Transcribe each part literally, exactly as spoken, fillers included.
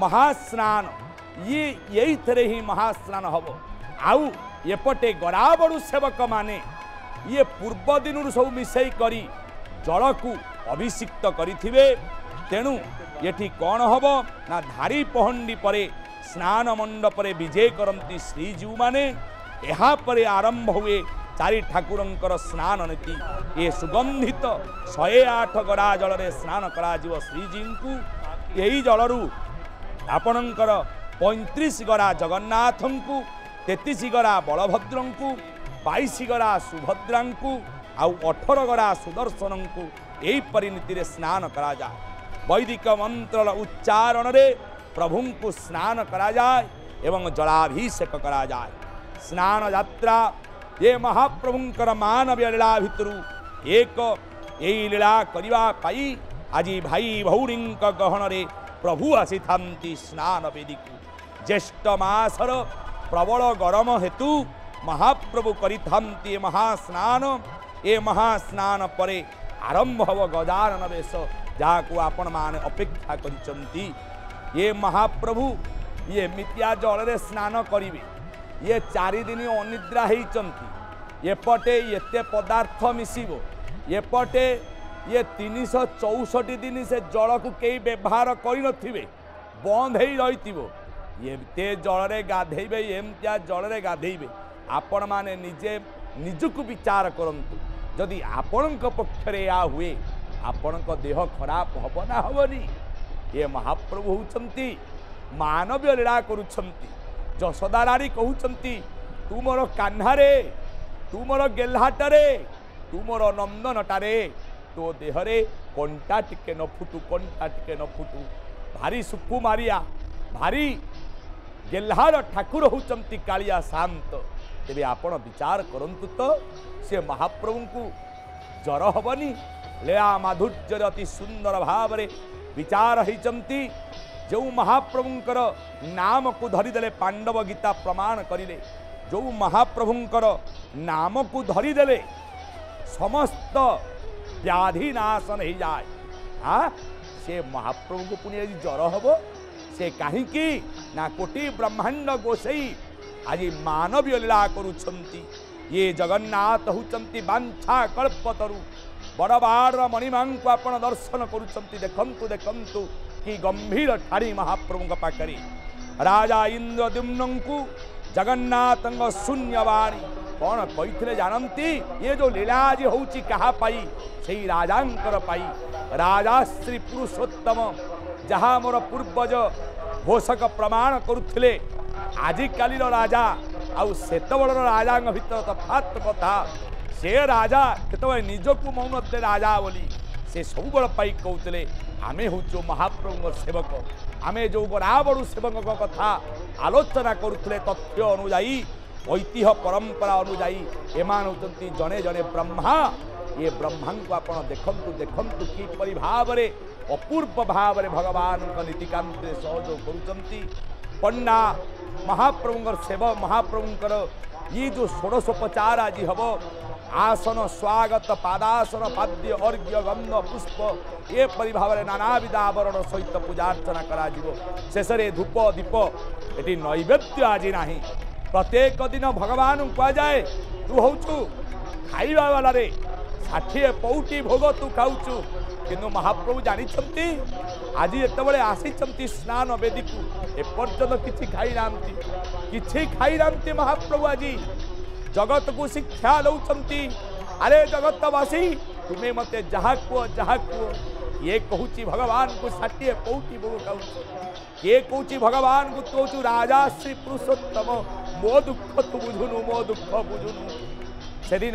महास्नान ये यही थे ही महास्नान हम आउ एपटे गड़ाबड़ू सेवक माने ये पूर्व दिन सब मिसई कर जल को अभिषिक्त करिथिबे। तेणु ये कौन हम ना धारी पहंडी पर स्नान मंडपर विजय करती श्रीजीव माने यहाँ पर आरंभ हुए चारि ठाकुर स्नान नीति। ये सुगंधित शहे आठ गड़ा जल रे स्नान कर श्रीजी को यही जलरू आपणकर पैंतीस गड़ा जगन्नाथ को तेतीस गड़ा बलभद्र को बाईस गड़ा सुभद्रा को आउ अठर गड़ा सुदर्शन को यही परिणति रे स्नान करा जाए। वैदिक मंत्र उच्चारण रे प्रभु को स्नान करा जाए एवं जलाभिषेक करा जाए। स्नान यात्रा ये महाप्रभुंकर मानवीय लीला भितर एक यही लीला करिवा पाई आज भाई भौरी गहन रे प्रभु आसी थांती स्नान बेदी को। ज्येष्ठ मासर प्रबल गरम हेतु महाप्रभु करी थांती महास्नान। ए महास्नान परे आरंभ हव गजानन बेश जहाँ आपण माने अपेक्षा करिचंती। ये महाप्रभु ये मितिया जल रे स्नान करिवे। ये चारि दिन अनिद्रा होइचंती। एपटे एते पदार्थ मिसिबो एपटे ये तीन सौ चौसठी दिन से जल को कई व्यवहार करें बंद हो रही एमते जल गाधेबे एमतिया जल गाधेबे। आपण माने निजे निजक विचार करंतु जदि आपण पक्षर या हुए आपण देह खराब हम ना हवनी। ये महाप्रभु होती मानवीय लीला करुँच। जशोदा रानी कहते तू मोर कान्हारे तू मोर गेल्हाटारे तू मोर नंदनटारे तो देहरे कंटा टिके न फुटू कंटा टिके न फुटू भारी सुखु मारिया भारी गेल्हार ठाकुर होचंती कालिया शांत। तेरे आपण विचार करंतु तो से महाप्रभु को जर हबनी। लीला माधुर्य अति सुंदर भाव रे विचार होचंती। जो महाप्रभुंकर नाम को धरीदेले पांडव गीता प्रमाण करिले। जो महाप्रभुंकर नाम को धरीदेले समस्त व्याधि नाशन हो जाए। हाँ से महाप्रभु को पुण्य जर हम से कहीं की ना कोटि ब्रह्मांड गोसई आज मानवीय लीला करुँच। ये जगन्नाथ होती बांछा कल्पतरु बड़बाड़ मणिमा को आप दर्शन करुँच। देखु देखु कि गंभीर ठाड़ी महाप्रभु पाखे राजा इंद्रद्युम्न को जगन्नाथ शून्यवाणी कौन कही जानती। ये जो लीला आज होची कहा पाई से राजांकर पाई राजा श्री पुरुषोत्तम जहाँ मोर पूर्वज घोषक प्रमाण करुले। आजिकाल राजा आउ सेतबड़ राजा भीतर तफात कथा। से राजा केतवे निजक मौन दे राजा बोली से सब पाई कहते आमे हूँ महाप्रभु सेवक। आमे जो बराबरू सेवक कथा आलोचना करुले तथ्य अनुजाई ऐतिह्य परंपरा अनुजाई एमान होती जने जने ब्रह्मा। ये ब्रह्मा को आप देखु देखु किपरि भाव रे अपूर्व भाव रे भगवान नीतिकांत सहयोग करुँच। पंडा महाप्रभुंकर सेवक महाप्रभुंकर ये जो षोडशोपचार आज हम आसन स्वागत पादासन पाद्य अर्घ्य गंध पुष्प ये परिभाव नानाविध आवरण सहित पूजा अर्चना करा जीवो। शेषरे धूप दीप एटी नैवेद्य आज ना प्रत्येक दिन भगवान कह जाए तू हूँ खाइबा वाला रे षाठिए पौटी भोग तू खाऊ। किंतु महाप्रभु जानी आज ये आसी स्नान बेदी को एपर्तन किसी खाई ना किसी खाई ना महाप्रभु आज जगत को शिक्षा लौचंती। अरे जगतवासी तुम्हें मते जहा कुह जहा कुह ये कहूँ भगवान को षाठिए पौटी भोग कहूँ ये कहूँ भगवान को तू हूँ राजा श्री पुरुषोत्तम मो दुख तू बुझुनु मो दुख बुझुनु। से दिन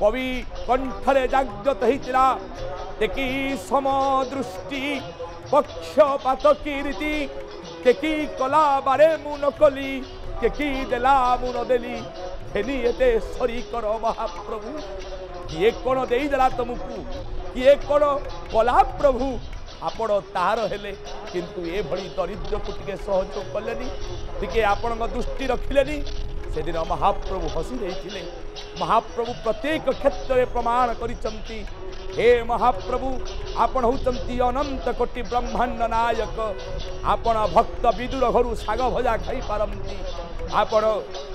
कवि कंठरे जागृत होता देखी सम दृष्टि पक्षपात कीर्ति देखी कला बारे मुन कली देखी देला मुन देली सरी कर महाप्रभु किए कौन देदेला तुमको किए कौन कला प्रभु आपण तार हेले किंतु ये भली दरिद्र को टे सहयोग कले टे आपण दृष्टि रखिले। से दिन महाप्रभु हसी रही महाप्रभु प्रत्येक क्षेत्र में प्रमाण कर हे महाप्रभु आपण होती अनंत कोटि ब्रह्मांड नायक आपण भक्त विदुर घर शाग भजा खाई पारंती आपण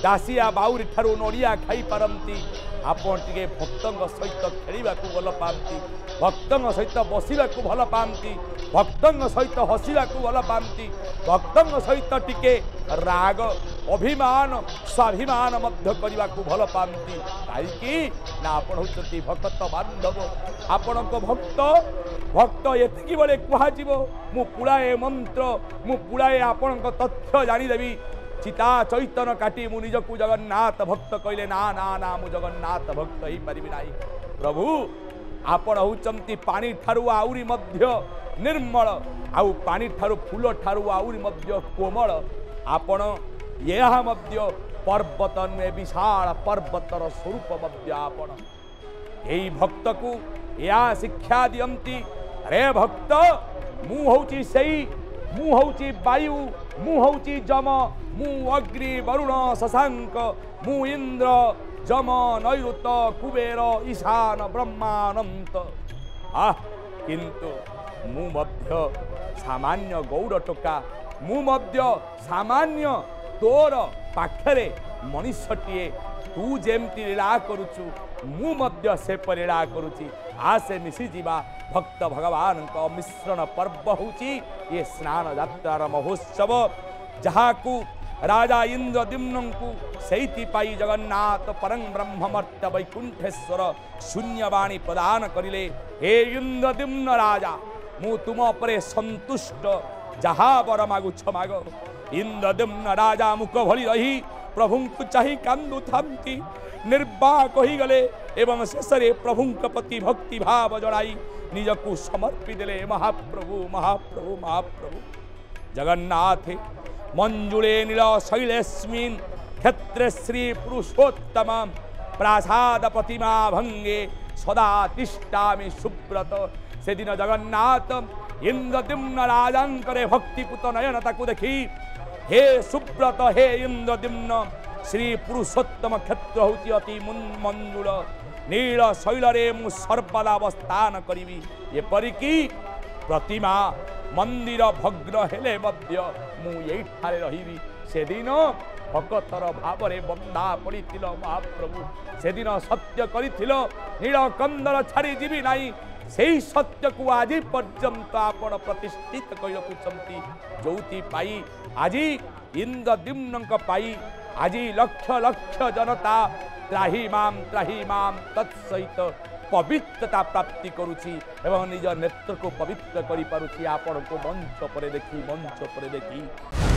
दासिया बाउरी ठार नड़िया खाई पारंती आपण टे भक्त सहित खेलवा भल पाती भक्त सहित बसवा भल पाती भक्त सहित हसवा भल पाती भक्त सहित टिके राग अभिमान स्वाभिमान करने को भल पाती कहीं ना आपण होती भक्त बांधव आपण को भक्त भक्त एति बेले कह मु पुड़ाए मंत्र मु पुड़ाए आपण तथ्य जानीदेवी सीता चैतन काटी मु निजकू जगन्नाथ भक्त कहले ना ना ना मु जगन्नाथ भक्त ही पारिबि नाही। प्रभु आपण होचंती पानी ठारू आउरी मध्य निर्मल आउ पानी ठारू फूल ठारू आउरी मध्य कोमल आपण यह मध्य पर्वत में विशाल पर्वतर स्वरूप मध्य आपण यही भक्त को या शिक्षा दियंती रे भक्त मु होची सही मु होची वायु मु होची जम मु अग्नि वरुण शशांक मु इंद्र जम नैऋत कुबेर ईशान ब्रह्मानंत आ किंतु मु मध्य सामान्य गौड़ टोका मु मध्य सामान्य तोर पाखरे मनुष्यटीए तू जेमती लीला करुचु मु मध्य से लीला करुची आसे मिसी जीवा भक्त भगवान का मिश्रण पर्व होची ये स्नान यात्रा महोत्सव जहाँ को राजा इंद्रदिम्न को सहीपाई जगन्नाथ परम ब्रह्ममर्त वैकुंठेश्वर शून्यवाणी प्रदान करिले हे इंद्रदिम्न राजा मु तुम उपरे संतुष्ट जहा बर मागुछ माग। इंद्रदिम्न राजा मुख भरी रही प्रभु चाही कांदु थामती निर्वाक हो गले एवं शेषे प्रभु प्रति भक्ति भाव जड़ाई निजकू समर्पि देले महाप्रभु महाप्रभु महाप्रभु जगन्नाथ मंजुले नील शैलेस्मिन् क्षेत्रे श्री पुरुषोत्तम प्रासाद प्रतिमा भंगे सदा तिष्ठामि सुब्रत। से दिन जगन्नाथ इंद्रदिम्न राजांकरे भक्तिपूत नयन ताकू देखी हे सुब्रत हे इंद्रदिम्न श्री पुरुषोत्तम क्षेत्र होती अति मंजुल नील शैलरे मु सर्वदा अवस्थान करी एपरिकी प्रतिमा मंदिर भग्न हेले मु यही रही से दिन भगतर भाव में बंदा पड़ी महाप्रभु से दिन सत्य करील नील कंदर छाड़ी जीवी नाई से सत्य को आज पर्यंत आपण प्रतिष्ठित करती जो आज इंद्रदिम्न पाई आज लक्ष लक्ष जनता त्राही माम त्राही माम तत्सहित पवित्रता प्राप्ति करुची एवं निज नेत्र को पवित्र करी पारुची आपण को मंच परे देखी मंच परे देखी।